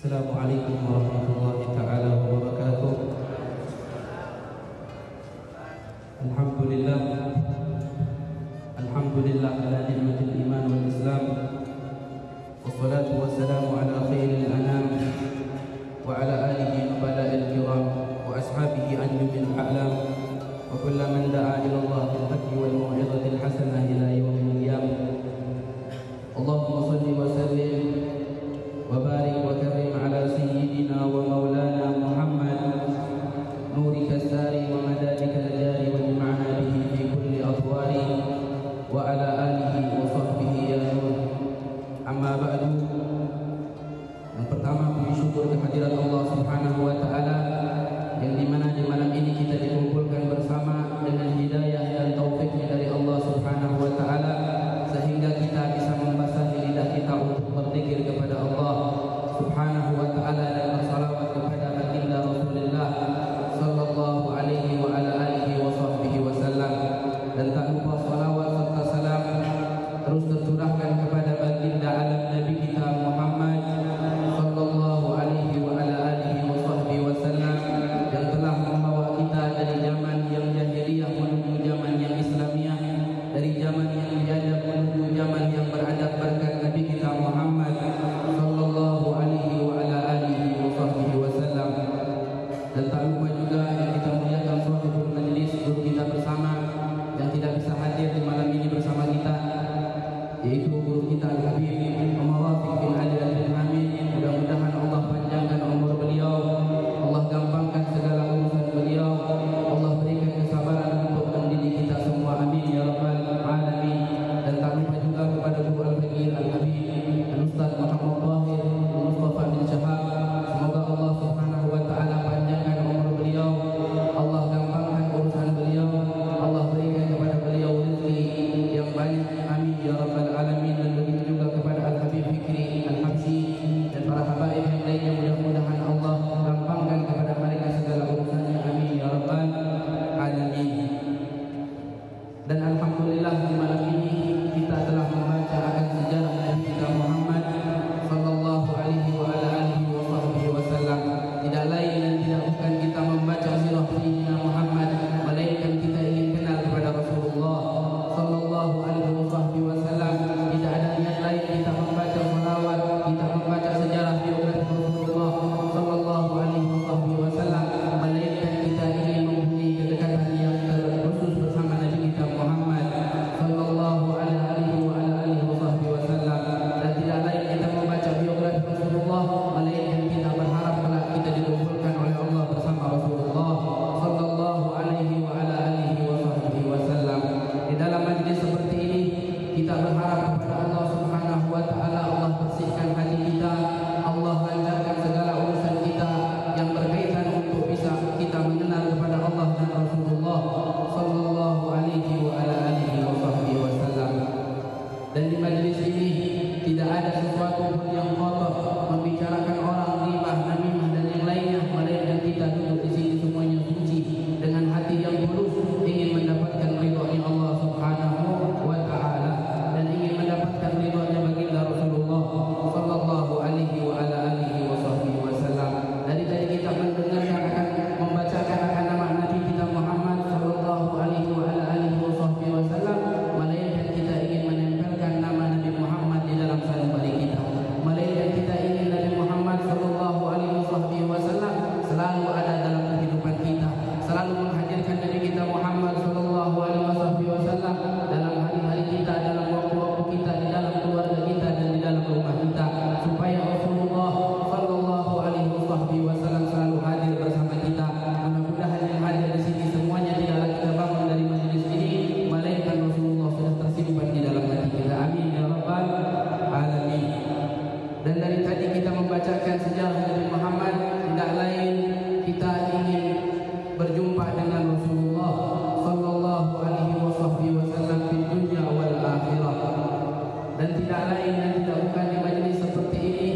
Assalamualaikum warahmatullahi taala wabarakatuh. Alhamdulillah, alhamdulillah ala ni'matil iman wal islam. Wassalatu wassalamu ala khairil anam wa ala alihi nubala'il kiram wa ashabihi anjubil a'lam wa kulla man da'a ila Allah bil haqq wal mau'izatil hasanah ila yaumil qiyamah. Allahumma salli wa sallim wa barik wa karim ala sayyidina wa maulana Muhammad nurika sari wa madadika jari wa jima'na bihi fi kulli atwari wa ala alihi wa sahbihi ya nur. Amma ba'du. Yang pertama, kami syukur kehadiran Allah Subhanahu wa taala yang dimana di malam ini kita dikumpulkan bersama dengan hidayah dan taufiknya dari Allah Subhanahu wa taala sehingga kita bisa membasahi lidah kita untuk berzikir kepada Allah Subhanahu wa taala dan bersalawat kepada baginda Rasulullah sallallahu alaihi wa ala alihi wa sahbihi wasallam, dan tak lupa salawat serta salam terus tercurahkan kepada baginda alam nabi kita Muhammad sallallahu alaihi wa ala alihi suatu hal yang kotor, membicarakan orang ribah, namimah dan yang lainnya, melainkan kita duduk di sini semuanya suci dengan hati yang tulus, ingin mendapatkan ridhonya Allah Subhanahu wa taala dan ingin mendapatkan ridhonya baginda Rasulullah sallallahu alaihi wa ala alihi wasallam. Dari tadi kita mendengarkan akan membacakan akan nama Nabi kita Muhammad sallallahu alaihi wa ala alihi wasallam, melainkan kita ingin menempelkan nama Nabi Muhammad di dalam sanubari kita, melainkan kita ingin Nabi Muhammad sallallahu alaihi wasallam selalu ada dalam kehidupan kita, selalu menghadirkan Nabi kita Muhammad sallallahu alaihi wasallam dalam hari-hari kita, dalam waktu-waktu kita, di dalam keluarga kita dan di dalam rumah kita, supaya Rasulullah sallallahu alaihi wasallam selalu hadir bersama kita. Mudah-mudahan yang hadir di sini semuanya tidaklah kita bangun dari majelis ini, melainkan Rasulullah sudah tersimpan di dalam hati kita. Amin ya rabbal alamin. Dan dari tadi kita membacakan sejarah Nabi Muhammad, tidak lain kita ingin berjumpa dengan Rasulullah sallallahu alaihi wasallam di dunia wal akhirah. Dan tidak lain dan tidak bukan di majlis seperti ini,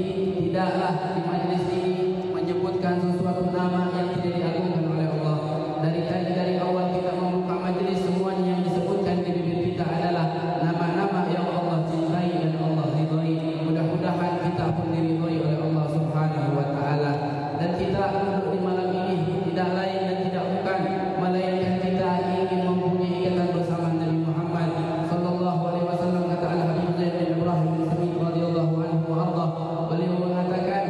tidaklah di majlis ini menyebutkan sesuatu nama yang tidak diagungkan oleh Allah. Dari awal kita membuka majlis, semuanya yang disebutkan di bibir kita adalah nama-nama yang Allah cintai dan Allah ridhoi. Mudah-mudahan kita pun diridhoi oleh Allah Subhanahu wa taala. Dan kita di malam ini tidak lain dan tidak bukan melainkan kita ingin mempunyai ikatan bersama Nabi Muhammad sallallahu alaihi wasallam. Kata Al-Habib Zaid bin Ibrahim bin Sa'id radhiyallahu anhu warda, beliau mengatakan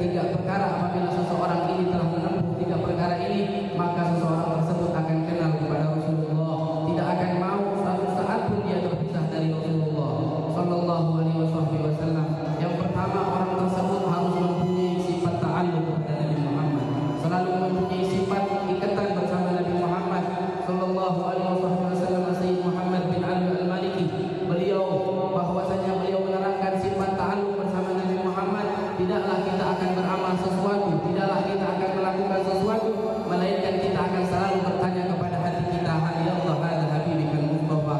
tiga perkara apabila seseorang ini telah menempuh tiga perkara ini, maka seseorang tersebut akan kenal kepada Rasulullah, tidak akan mau satu saat pun dia terpisah dari Rasulullah sallallahu alaihi wasallam. Yang pertama, orang tersebut harus mempunyai sifat ta'alluq kepada Nabi Muhammad, selalu mempunyai sifat ikatan bersama Nabi Muhammad sallallahu alaihi wasallam. Sayyid Muhammad bin Ali Al-Maliki, beliau bahwasanya beliau menerangkan sifat ta'alluq bersama Nabi Muhammad, tidaklah kita akan beramal sesuatu, tidaklah kita akan melakukan sesuatu, melainkan kita akan selalu bertanya kepada hati kita, Allah ala habibikal Mustafa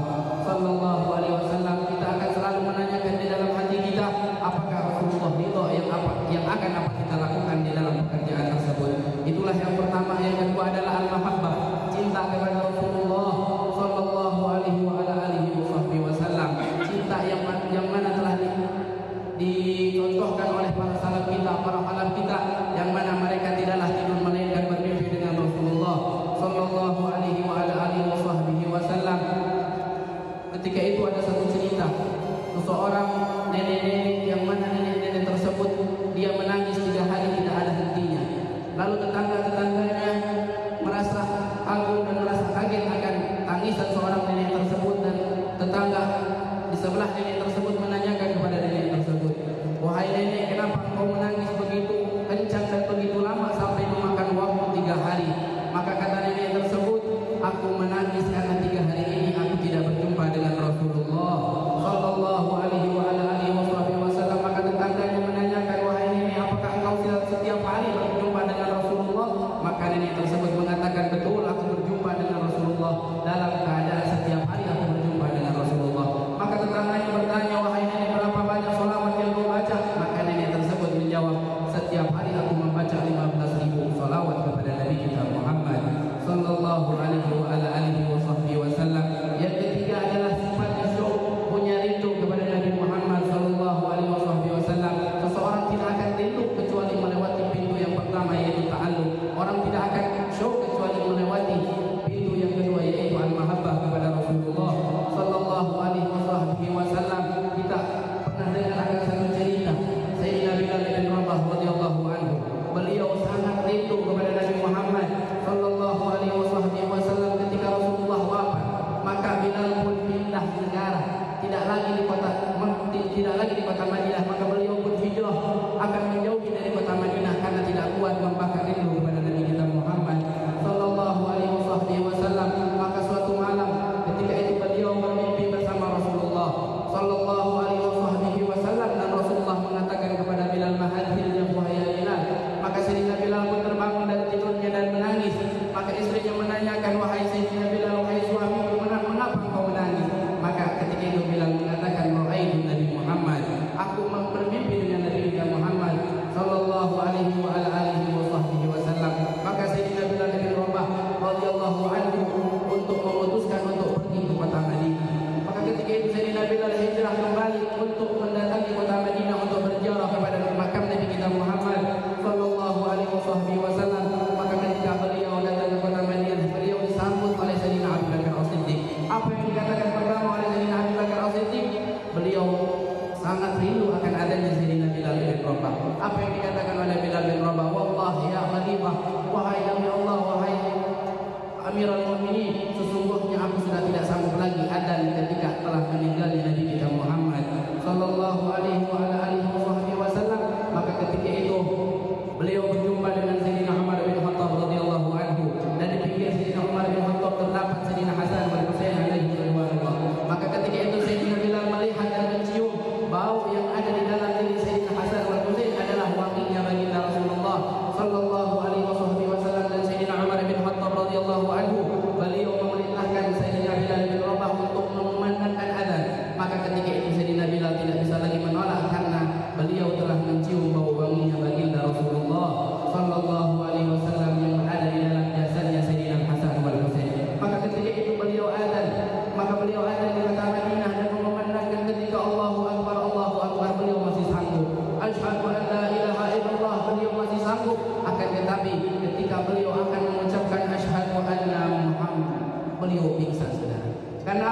sallallahu alaihi wasallam. Kita akan selalu menanyakan di dalam hati kita, apakah Rasulullah ridha yang akan kita lakukan di dalam pekerjaan tersebut. Itulah yang pertama. Yang kedua adalah al-mahabbah, cinta kepada Rasulullah sallallahu alaihi wa ala alihi wasallam, cinta yang mana telah dicontohkan oleh para salaf kita yang mana mereka tidaklah tidur melainkan bermimpi dengan Rasulullah sallallahu alaihi wa ala alihi wasallam. Ketika itu ada satu cerita seseorang nenek-nenek, yang mana nenek-nenek tersebut dia menangis 3 hari tidak ada hentinya. Lalu tetangganya merasa kagum dan merasa kaget akan tangisan seorang nenek tersebut, dan tetangga di sebelah nenek tersebut menanyakan kepada nenek tersebut, wahai nenek, kenapa engkau menangis begitu kencang dan begitu lama sampai memakan waktu 3 hari? Maka kata nenek tersebut, aku menangis karena 3 hari ini aku tidak berjumpa dengan Rasulullah sallallahu alaihi wa alihi wasallam. Maka tetangganya menanyakan, wahai nenek, apakah engkau setiap hari berjumpa dengan Rasulullah? Maka nenek tersebut mengatakan, betul, aku berjumpa dengan Rasulullah dalam keadaan setiap hari aku berjumpa dengan Rasulullah. Maka tetangganya bertanya,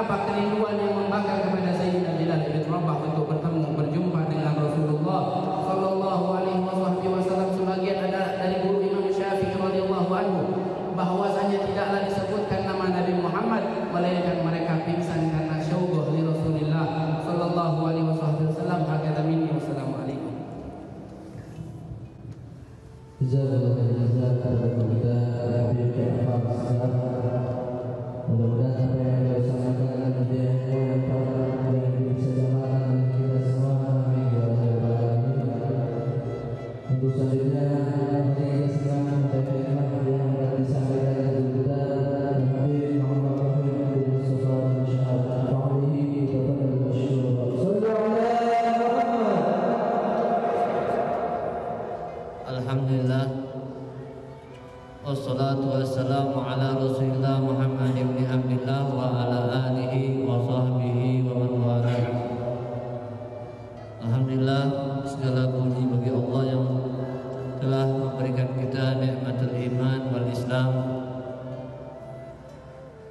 betapa kerinduan yang membakar kepada Sayyidina Bilal bin Rabah untuk bertemu berjumpa dengan Rasulullah sallallahu alaihi wasallam. Sebagian ada dari guru Imam Syafi'i radhiyallahu anhu bahwasanya tidaklah disebutkan nama Nabi Muhammad melainkan mereka pingsan karena syauqah li Rasulillah sallallahu alaihi wasallam. Hakata minni, wassalamu alaikum. Mudah-mudahan apa yang kita bersamakan dengan dunia yang bisa jamaah dan kita semua amin ya rabbal alamin. Untuk selanjutnya kita sedang mendengarkan yang akan disampaikan oleh kita dan Habib Muhammad bin Mustafa insyaallah ta'ala kepada masyarakat. Alhamdulillah wassalatu wassalamu ala rasulillah Muhammad ibn Abdillah wa ala alihi wa sahbihi wa man walah. Alhamdulillah, segala puji bagi Allah yang telah memberikan kita nikmatul iman wal Islam,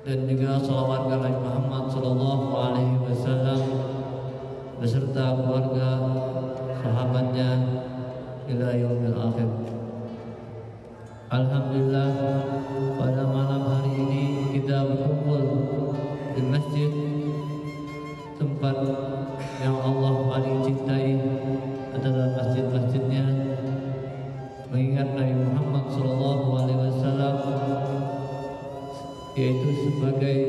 dan juga salawat kepada Muhammad sallallahu alaihi wasallam beserta keluarga sahabatnya ila yaumil akhir. Alhamdulillah, pada malam hari ini kita berkumpul di masjid, tempat yang Allah paling cintai adalah masjid-masjidnya, mengingat Nabi Muhammad SAW, yaitu sebagai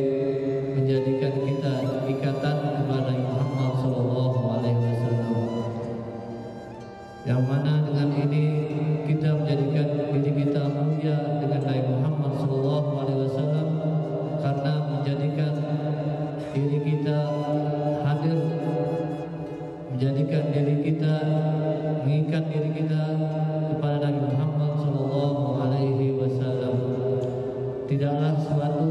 menjadikan kita ikatan kepada Muhammad SAW, yang mana dengan ini kita menjadikan diri kita mulia dengan Nabi Muhammad SAW, karena menjadikan diri kita hadir, menjadikan diri kita mengikat diri kita kepada Nabi Muhammad SAW. Tidaklah sesuatu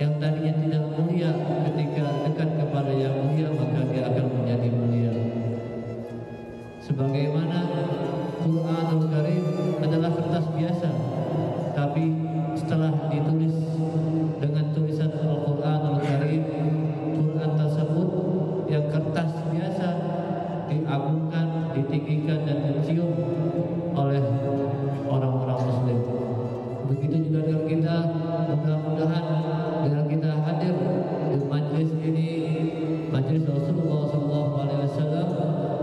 yang tadinya tidak mulia, ketika dekat kepada yang mulia maka dia akan menjadi mulia. Sebagaimana Quran Al-Karim adalah kertas biasa, tapi setelah ditulis dengan tulisan Al-Quran Al-Karim, Quran tersebut yang kertas biasa diagungkan, ditinggikan dan dicium oleh orang-orang Muslim. Begitu juga dengan kita, mudah-mudahan dengan kita hadir di majlis ini, majlis Rasulullah SAW,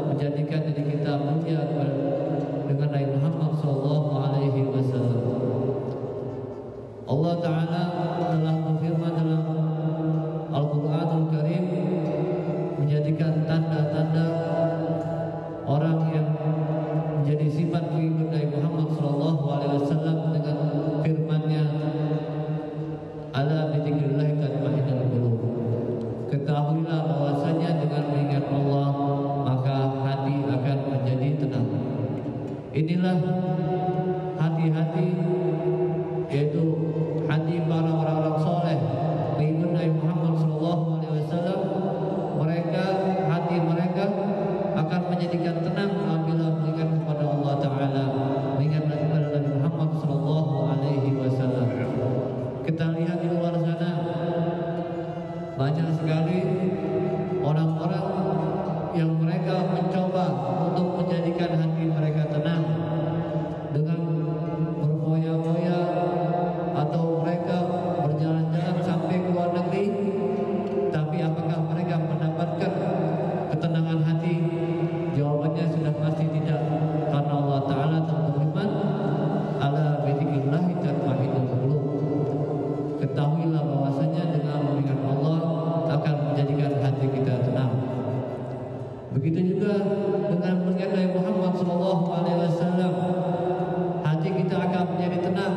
menjadikan diri kita mulia dengan Nabi Muhammad SAW. Allah Ta'ala telah berfirman dalam Al-Quran Al-Karim, menjadikan tanda-tanda orang yang menjadi sifat pengikut Nabi Muhammad SAW dengan firman-Nya, ala bidzikrillah tatma'innul qulub. Ketahuilah bahwasanya dengan mengingat Allah maka hati akan menjadi tenang. Inilah hati-hati, yaitu hati para orang-orang soleh pengikut Nabi Muhammad SAW. Mereka, hati mereka akan menjadikan tenang apabila mengingat kepada Allah Ta'ala, mengingat kepada Nabi Muhammad SAW. Kita lihat di luar sana banyak sekali orang-orang yang mereka mencoba untuk menjadikan hati mereka tenang dengan berfoya-foya, atau mereka berjalan-jalan sampai ke luar negeri. Tapi apakah mereka mendapatkan ketenangan hati? Jawabannya sudah pasti tidak, karena Allah Ta'ala berfirman, ala bidzikrillah tatma'innul qulub. Ketahuilah bahwasanya dengan mengingat Allah akan menjadikan hati kita tenang. Begitu juga dengan mengingat Nabi Muhammad SAW, hati kita akan menjadi tenang.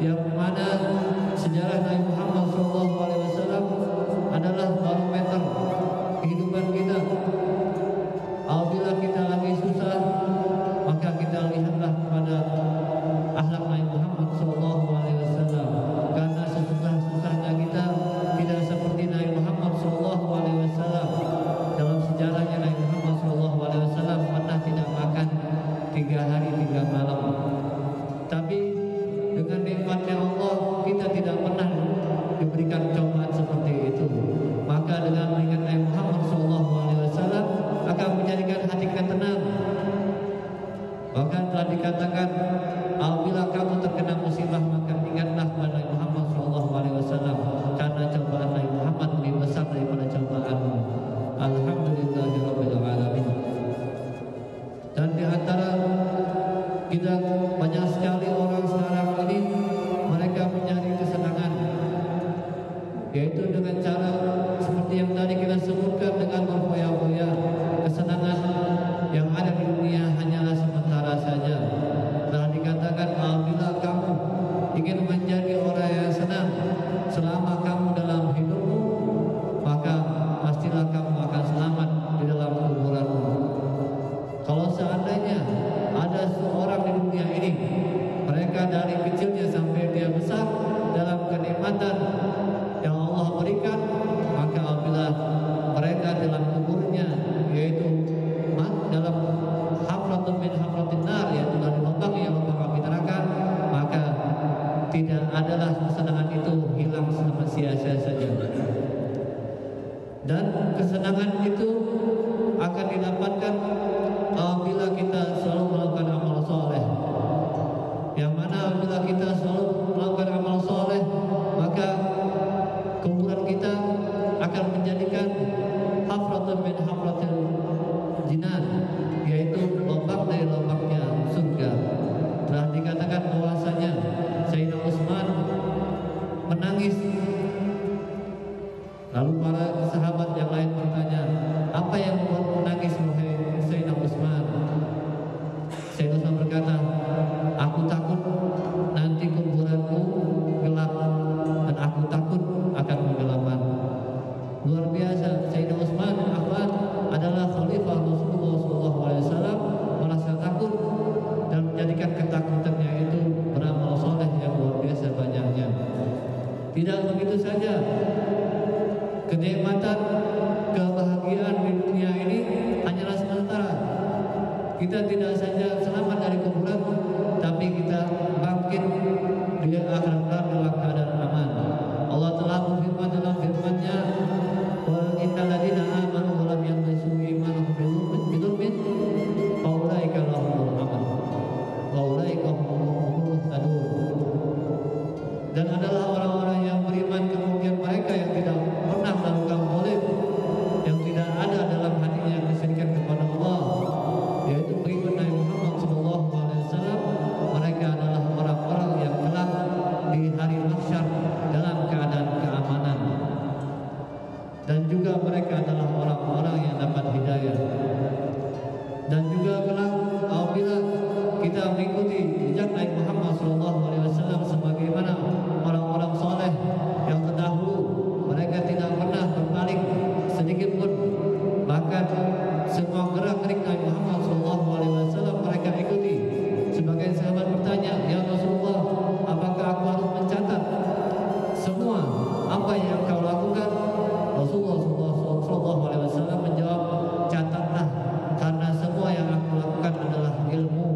Yang mana sejarah Nabi Muhammad SAW adalah barometer kehidupan kita. Apabila kita lagi susah, maka kita lihatlah kepada akhlak Nabi Muhammad SAW, karena sesusah-susahnya kita tidak seperti Nabi Muhammad SAW. Dalam sejarahnya Nabi Muhammad SAW pernah tidak makan 3 hari 3 malam. Tapi dengan nikmatnya Allah, kita tidak pernah diberikan cobaan dapatkan apabila kita selalu melakukan amal soleh. Yang mana apabila kita selalu melakukan amal soleh, maka keburukan kita akan menjadikan hafratun min hafratil jinan, yaitu lobak dari lobaknya surga. Telah dikatakan bahwasanya Sayyidina Utsman menangis. Lalu para sahabat yang lain bertanya, apa yang membuat menangis Sayyidina Utsman? Sayyidina Utsman berkata, aku takut nanti kuburanku gelap dan aku takut akan kegelapan. Luar biasa, Sayyidina Utsman adalah khalifah Rasulullah SAW, merasa takut dan menjadikan ketakutannya itu beramal soleh yang luar biasa banyaknya. Tidak begitu saja, kenikmatan, kebahagiaan di dunia ini hanyalah sementara. Kita tidak saja selamat dari kuburan, tapi kita bangkit di akhirat dalam keadaan aman. Allah telah berfirman dalam firman-Nya, "Wa innal ladzina amanu wa lam yalbisu imanahum bidzulmin fa ulaika lahumul aman wa ulaika humul muhtadun." Dan adalah orang-orang yang beriman kemudian mereka yang tidak melakukan boleh yang tidak ada dalam hatinya kesedihan kepada Allah, yaitu pengikut Nabi Muhammad SAW. Mereka adalah orang-orang yang kelak di hari mahsyar dalam keadaan keamanan, dan juga mereka adalah orang-orang yang dapat hidayah. Dan juga kelak apabila kita mengikuti jejak Nabi Muhammad SAW sebagaimana orang-orang soleh yang terdahulu, mereka tidak pernah berpaling sedikit pun, bahkan semua gerak-gerik Nabi Muhammad SAW mereka ikuti. Sebagian sahabat bertanya, "Ya Rasulullah, apakah aku harus mencatat semua apa yang kau lakukan?" Rasulullah SAW menjawab, "Catatlah, karena semua yang aku lakukan adalah ilmu."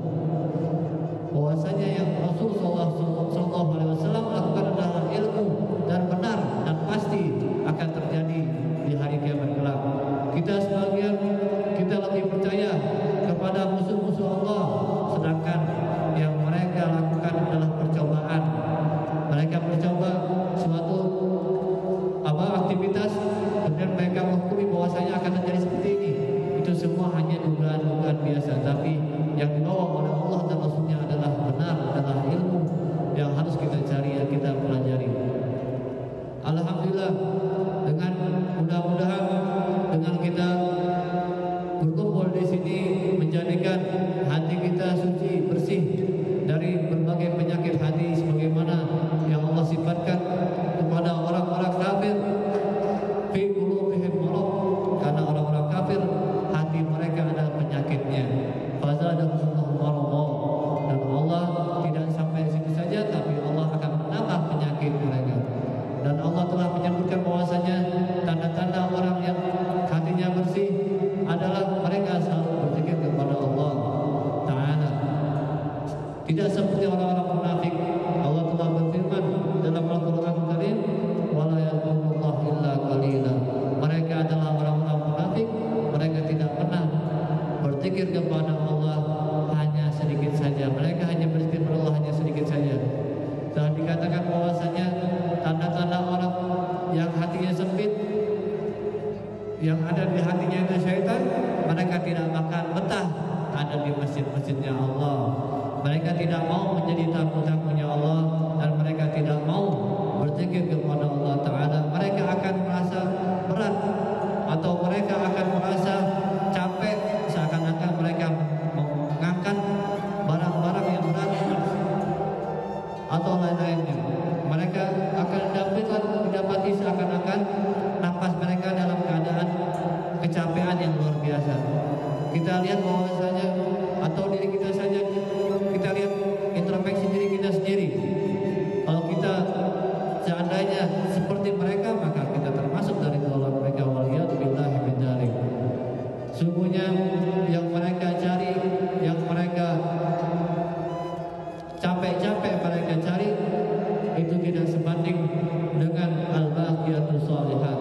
Bahwasanya yang Rasulullah SAW lakukan adalah ilmu dan benar dan pasti akan terjadi di hari kiamat kelak. Kita sebagian kita lebih percaya kepada musuh-musuh Allah, sedangkan yang mereka lakukan adalah percobaan. Mereka mencoba suatu aktivitas, kemudian mereka menghukumi bahwasanya akan terjadi seperti ini. Itu semua hanya dugaan-dugaan biasa, tapi yang dibawa oleh Allah dan Rasulnya adalah benar, adalah ilmu yang harus kita cari, yang kita pelajari. Alhamdulillah, dengan mudah-mudahan dengan kita berkumpul di sini menjadikan hati kita suci, bersih dari berbagai penyakit hati sebagaimana yang Allah sifatkan kepada orang-orang kafir, fi qulubihim marad, karena orang-orang kafir hati mereka ada penyakitnya. Fazadahum maradan, dan Allah tidak sampai di situ saja, tapi Allah akan menambah penyakit mereka. Dan Allah telah menyebutkan bahwasanya tanda-tanda orang yang hatinya bersih adalah mereka selalu berzikir kepada Allah Ta'ala, tidak seperti orang-orang munafik. Allah telah berfirman dalam Al-Quran Al-Karim, "Wala yaqulullah illa qalila." Mereka adalah orang-orang munafik, mereka tidak pernah berzikir kepada Allah hanya sedikit saja. Mereka hanya berzikir kepada Allah hanya sedikit saja. Telah dikatakan bahwasanya tanda-tanda orang yang hatinya sempit, yang ada di hatinya itu syaitan, mereka tidak akan betah ada di masjid-masjidnya Allah. Mereka tidak mau menjadi tamu-tamunya Allah, dan mereka tidak mau berzikir kepada Allah Ta'ala. Mereka akan merasa berat, atau mereka akan merasa capek, seakan-akan mereka mengangkat barang-barang yang berat atau lain-lainnya. Mereka akan didapati seakan-akan nafas mereka dalam keadaan kecapean yang luar biasa. Kita lihat bahwasanya, atau diri kita saja, kita lihat introspeksi diri kita sendiri. Kalau kita seandainya seperti mereka, maka kita termasuk dari golongan mereka. Waliyatubillahi min dzalik. Sungguhnya yang mereka cari, yang mereka capek-capek mereka cari, itu tidak sebanding dengan al-baqiyatus shalihat.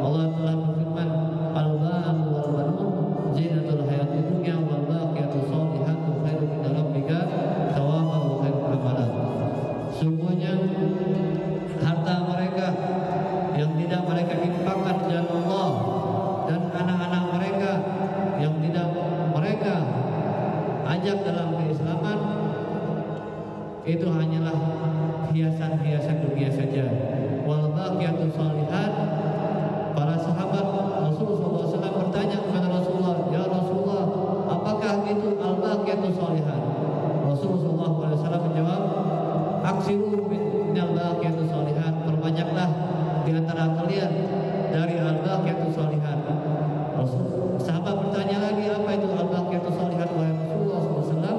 Allah telah berfirman, "Al-ma'al wal-banun zinatul itu hanyalah hiasan-hiasan dunia saja. Wal baqiyatus shalihat, para sahabat Rasulullah SAW bertanya kepada Rasulullah, "Ya Rasulullah, apakah itu al baqiyatus shalihat?" Rasulullah SAW menjawab, "Aksiru minal baqiyatus shalihat, perbanyaklah di antara kalian dari al baqiyatus shalihat." Sahabat bertanya lagi, apa itu al-baqiyatus shalihat wahai Rasulullah SAW?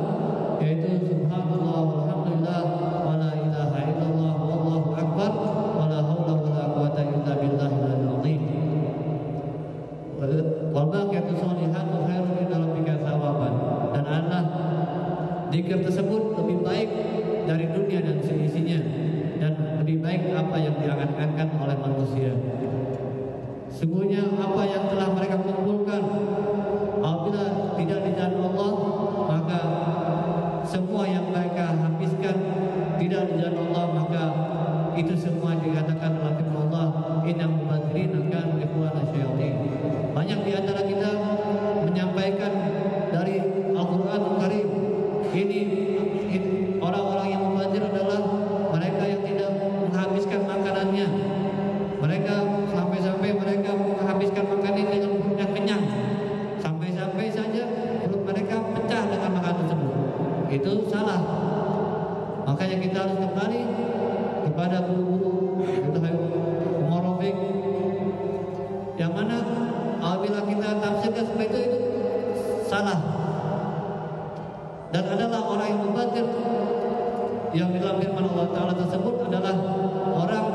Yaitu subhanallah walhamdulillah wa la ilaha illallah wallahu akbar wa la haula wa la quwata illa billahil aliyyil azhim. Al-baqiyatus shalihat khairun min rabbika thawaban, dan Allah zikir tersebut lebih baik dari dunia dan seisinya, dan lebih baik apa yang diangkat-angkat oleh manusia. Sungguhnya apa yang telah mereka kumpulkan, apabila tidak di jalan Allah, maka semua yang mereka habiskan tidak di jalan Allah, maka itu semua dikatakan oleh Allah, innal mubadzirina kanu ikhwana syayatin. Banyak di antara kita menyampaikan dari Al-Quran Al-Karim ini, orang-orang yang mubadzir adalah mereka yang tidak menghabiskan makanannya. Mereka sampai-sampai mereka menghabiskan makanan dengan perutnya kenyang, sampai-sampai saja perut mereka pecah dengan makanan tersebut. Itu salah. Makanya kita harus kembali kepada guru-guru morofik, yang mana apabila kita tafsirkan seperti itu salah. Dan adalah orang yang mubadzir yang dalam firman Allah Ta'ala tersebut adalah orang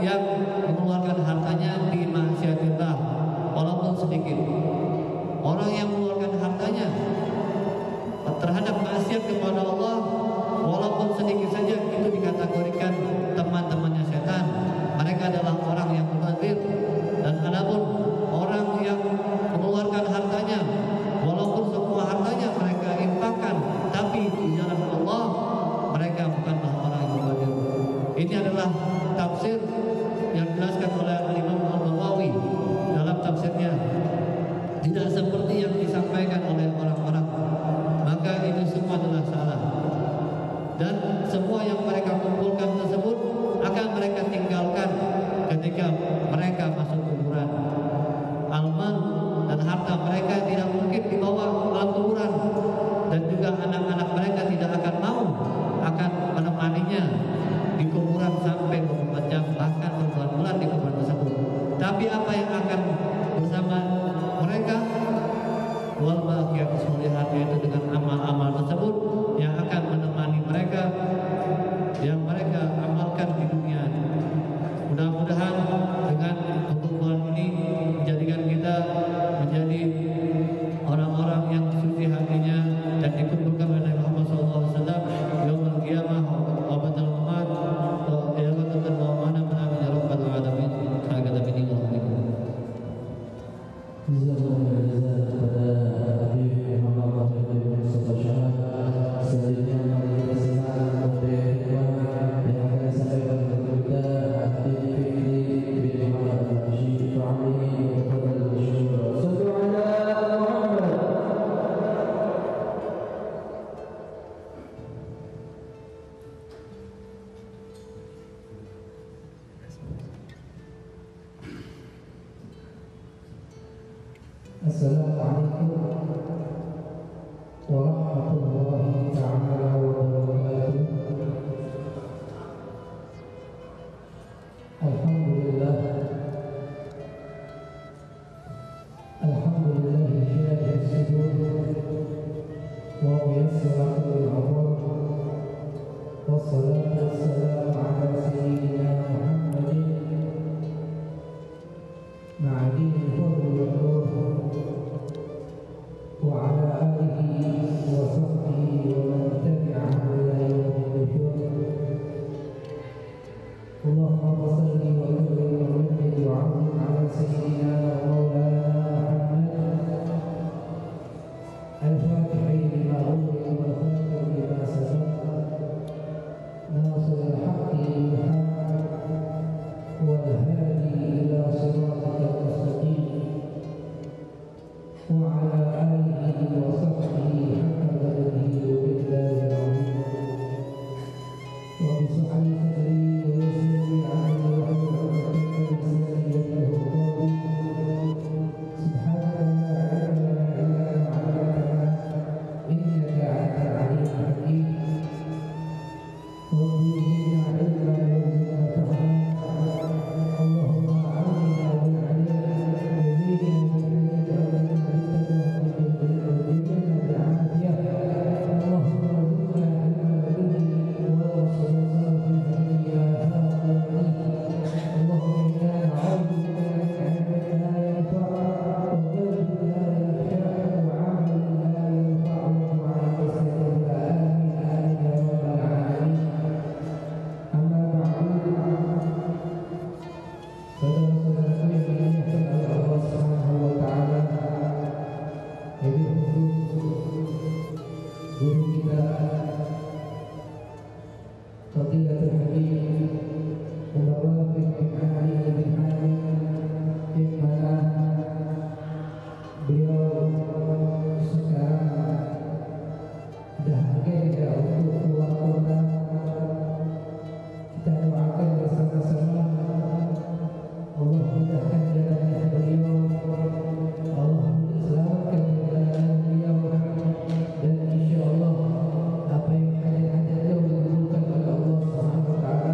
yang mengeluarkan hartanya di maksiatillah walaupun sedikit. Orang yang mengeluarkan hartanya terhadap maksiat kepada Allah walaupun sedikit saja, itu dikategorikan teman-temannya setan. Mereka adalah orang yang mubadzir. Dan adapun orang yang mengeluarkan hartanya walaupun semua hartanya mereka infakkan, tapi di jalan Allah, mereka bukanlah orang yang mubadzir. Ini adalah tafsir yang dijelaskan oleh Imam Al-Nawawi dalam tafsirnya, tidak seperti yang disampaikan oleh orang-orang. Maka itu semua adalah salah, dan semua yang mereka kumpulkan tersebut akan mereka tinggalkan ketika mereka masuk kuburan. Alman dan harta mereka tidak mungkin dibawa ke kuburan, dan juga anak-anak mereka tidak akan mau akan menemaninya di kuburan sampai beberapa jam, bahkan berbulan-bulan di kuburan tersebut. Tapi apa yang akan bersama mereka? Wal baqiyatus shalihat, yaitu dengan amal-amal tersebut yang akan menemani mereka, yang mereka amalkan di dunia. Mudah-mudahan dengan pertemuan ini menjadikan kita menjadi orang-orang yang suci hatinya dan dikumpulkan oleh Muhammad sallallahu alaihi wasallam yaumul qiyamah wa batal umat wa yaqatul mana min rabbil alamin hakada bi dinil hakim. Jazakumullah kepada Habib Muhammad Fadil Subhanahu wa taala. Selanjutnya mari kita simak khotbah yang akan disampaikan kepada Habib bin Muhammad Rashid Fahmi kepada Syura. guru kita Fadilatul Habib Mubarak bin Ali bin Ali bin Manah, beliau sekarang dah agenda untuk keluar kota. Kita doakan bersama-sama Allah mudahkan jalannya beliau, Allah selamatkan jalannya beliau, dan insya Allah apa yang ada beliau diberikan oleh Allah Subhanahu wa taala.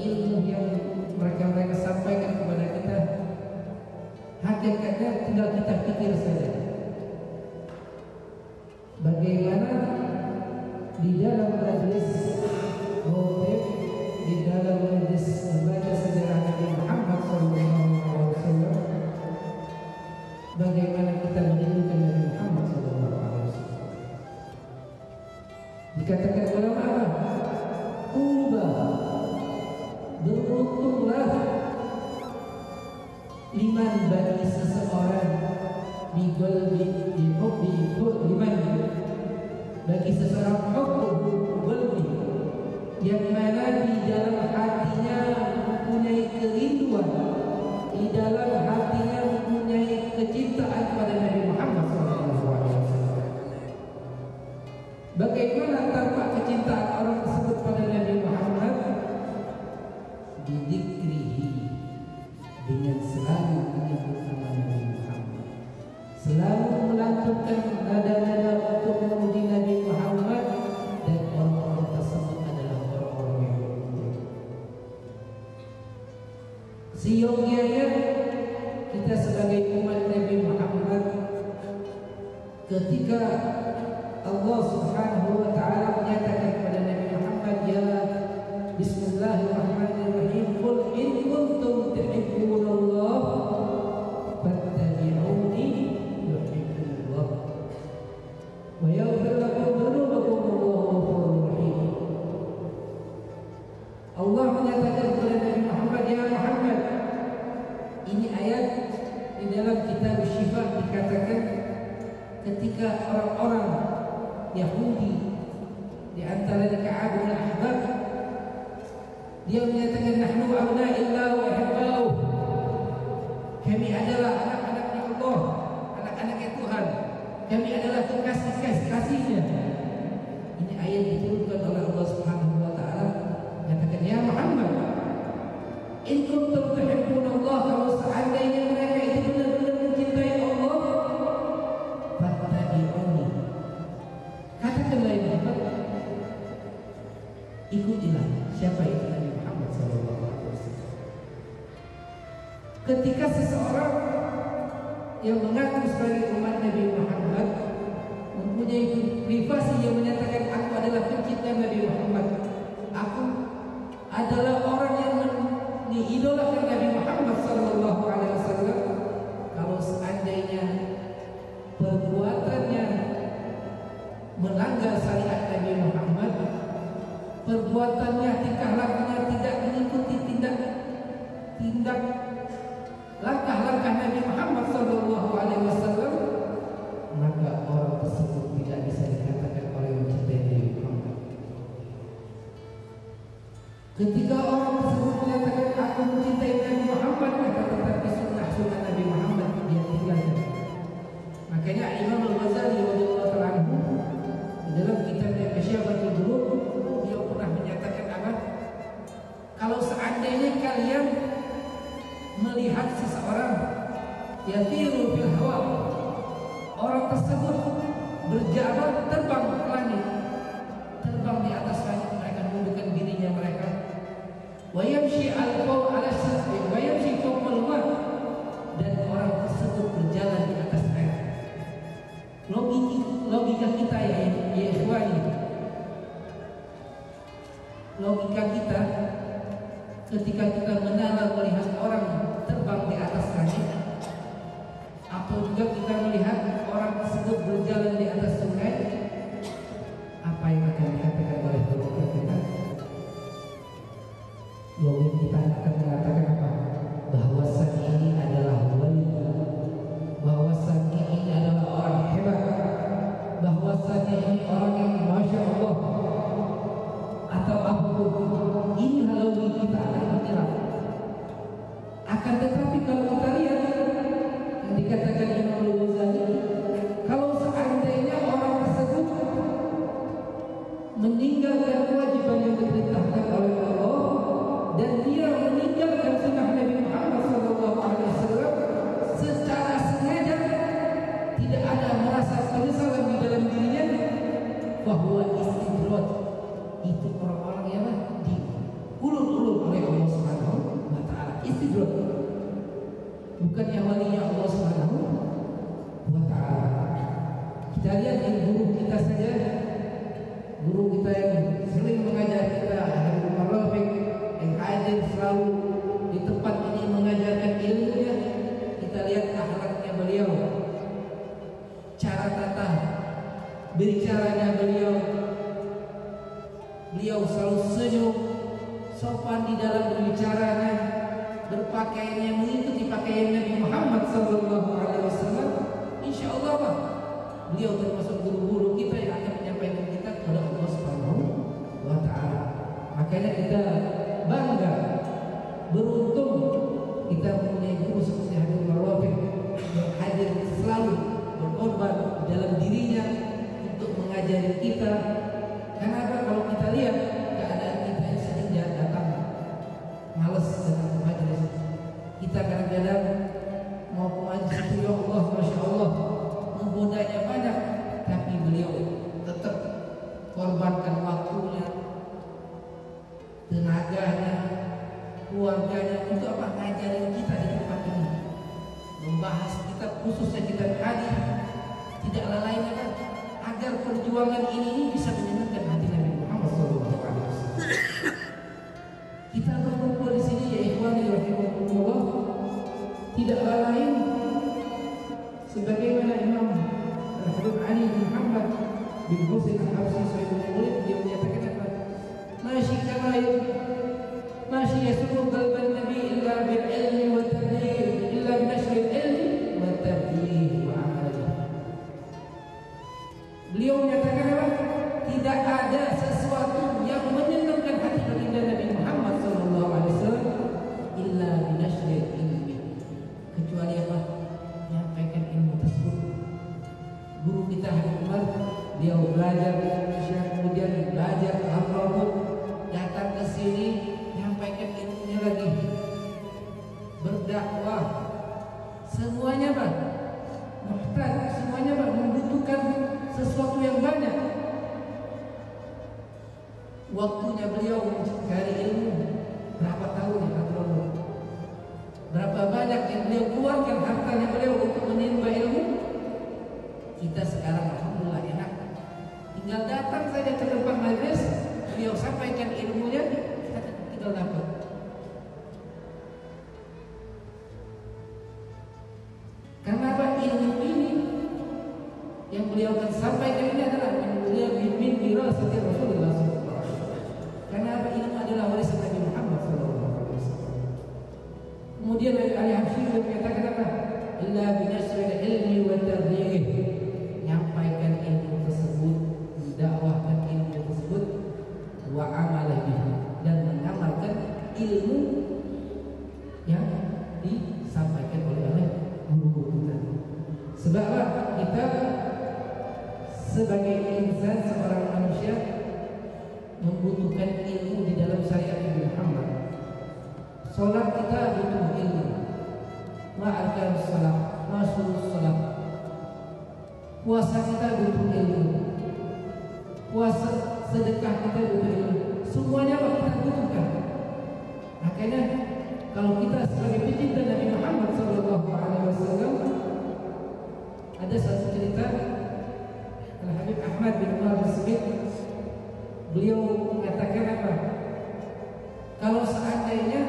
Ilmu yang mereka sampaikan kepada kita, kadang-kadang tinggal kita pikir saja. Bagaimana di dalam majlis khotib, di dalam majlis membaca sejarah Nabi Muhammad SAW, bagaimana kita menirukan Nabi Muhammad SAW. Dikatakan ulama, tuba, beruntunglah liman bagi seseorang liman bagi seseorang hubbu qalbi, yang mana di dalam hatinya mempunyai kerinduan, di dalam hatinya mempunyai kecintaan pada Nabi Muhammad SAW. Bagaimana tampak kecintaan orang tersebut pada Nabi Muhammad? Bidikrihi, dengan selalu menyebut nama Nabi Muhammad, selalu melancurkan nada-nada untuk memuji Nabi Muhammad, dan orang-orang tersebut adalah orang-orang yang beruntung. Seyogianya kita sebagai umat Nabi Muhammad, ketika Allah Subhanahu wa taala menyatakan kepada Nabi Muhammad, ya Bismillahirrahmanirrahim, qul in kuntum tuhibbunallah fattabi'uni yuhibbukumullah wa yaghfir lakum dhunubakum wallahu ghafurur rahim. Allah menyatakan kepada Nabi Muhammad, ya Muhammad, ini ayat di dalam kitab Syifa dikatakan ketika orang-orang Yahudi di antara Ka'ab bin Ahbab, dia menyatakan nahnu abna'illah wa ahibba'uh, kami adalah anak-anaknya Allah, anak-anaknya Tuhan, kami adalah kekasih-kasihnya. Ini ayat diturunkan oleh Allah Subhanahu wa taala, katakan ya Muhammad, in kuntum tuhibbunallah, kalau seandainya mereka itu benar-benar mencintai Allah, fattabi'uni, katakanlah ya Muhammad, ikutilah. Siapa itu Nabi Muhammad SAW? Ketika seseorang yang mengaku sebagai umat Nabi Muhammad mempunyai privasi yang menyatakan aku adalah pencinta Nabi Muhammad, aku adalah orang yang diidolakan Nabi Muhammad SAW, kalau seandainya perbuatannya melanggar syariat Nabi Muhammad, perbuatannya, tingkah lakunya tidak mengikuti tindak langkah-langkah Nabi Muhammad SAW, maka orang tersebut tidak bisa dikatakan orang yang mencintai Nabi Muhammad. Ketika orang tersebut menyatakan aku mencintai Nabi Muhammad, maka tetapi sunnah-sunnah Nabi Muhammad dia tinggalkan. Makanya Imam Al-Ghazali radhiyallahu ta'ala anhu dalam kitabnya Masyabatul Qulub, dia pernah menyatakan apa? Kalau seandainya kalian melihat seseorang yatiru fil hawa, orang tersebut berjalan terbang ke langit, terbang di atas langit, mereka menundukkan dirinya mereka, wa yamshi al-qaw ala sirri wa yamshi fawqal ma, dan orang tersebut berjalan di atas air. Logika kita ya ikhwani, logika kita ketika kita menalar melihat orang terbang di atas langit, atau juga kita melihat orang tersebut berjalan di atas sungai, apa yang akan dikatakan oleh logika kita? Logika kita akan mengatakan apa? Bahwasan ini adalah wali, bahwasan ini adalah orang hebat, bahwasan ini orang yang masya Allah, atau apapun. walinya Allah Subhanahu wa taala. Kita lihat yang guru kita saja, guru kita yang sering mengajar kita, yang Muharrafik, yang hadir selalu di tempat ini mengajarkan ilmunya. Kita lihat akhlaknya beliau, cara tata bicaranya beliau. Beliau selalu senyum, sopan di dalam berbicaranya, berpakaiannya mengikuti pakaian Nabi Muhammad SAW. Insya Allah Pak, beliau termasuk guru-guru kita yang akan menyampaikan kita kepada Allah SWT. Makanya kita bangga, beruntung kita mempunyai guru seperti Habib Muharrafik yang hadir selalu berkorban dalam dirinya untuk mengajari kita. Kenapa kalau kita lihat keadaan kita yang sering datang malas datang ke majelis, kita kadang-kadang mau ke majelis itu ya Allah, masya Allah, menggodanya banyak, tapi beliau tetap korbankan waktunya, tenaganya, keluarganya untuk apa? Ngajarin kita di tempat ini, membahas kitab khususnya kitab hadis, tidak lain kan agar perjuangan ini bisa menyenangkan hati Nabi Muhammad SAW. Kita berkumpul di sini ya ikhwani rahimakumullah, tidaklah lain sebagaimana Imam Al-Habib Ali bin Muhammad bin Husain Al-Habsyi Sayyidul Murid dia menyatakan apa? Masih yasuru qalban Nabi illa bil ilmi wa tabligh, illa bi nashril ilmi wa tabligh wa amal. Beliau menyatakan apa? Tidak ada sesuatu yang menyenangkan hati baginda Nabi Muhammad SAW illa binashril ilmi, kecuali apa? Menyampaikan ilmu tersebut. Guru kita Habib Umar, dia belajar di Indonesia, kemudian belajar ke Al-Rabut, datang ke sini, menyampaikan ilmunya lagi, berdakwah, semuanya apa? Muhtaj, semuanya apa? Membutuhkan sesuatu yang banyak. Waktunya beliau mencari ilmu berapa tahun ya, berapa banyak yang beliau keluarkan hartanya beliau untuk menimba ilmu. Kita sekarang alhamdulillah enak, tinggal datang saja ke tempat majelis, beliau sampaikan ilmunya, kita tinggal dapat. Karena apa? Ilmu ini yang beliau akan sampaikan ini adalah beliau bimbing biro setiap Rasulullah SAW. Karena apa? Ilmu adalah warisan Nabi Muhammad SAW. Kemudian dari Ali Habsyi berkata apa? Illa binasril ilmi wa tabligh, nyampaikan ilmu tersebut, dakwahkan ilmu tersebut, wa amalah bihi, dan mengamalkan ilmu yang disampaikan oleh guru kita. Sebab kita sebagai insan, seorang manusia membutuhkan ilmu di dalam syariat Nabi Muhammad. Salat kita butuh ilmu, ma'arkanus salat, ma'asurus salat. Puasa kita butuh ilmu, puasa, sedekah kita butuh ilmu. Semuanya kita butuhkan. Makanya kalau kita sebagai pecinta Nabi Muhammad SAW, ada satu cerita Al-Habib Ahmad bin Umar Al-Sabit, beliau mengatakan apa? Kalau seandainya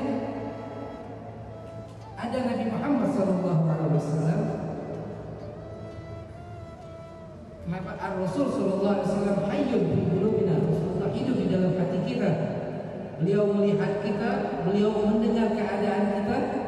ada Nabi Muhammad SAW, kenapa Ar-Rasul SAW hayyun fi qulubina, Rasulullah hidup di dalam hati kita. Beliau melihat kita, beliau mendengar keadaan kita,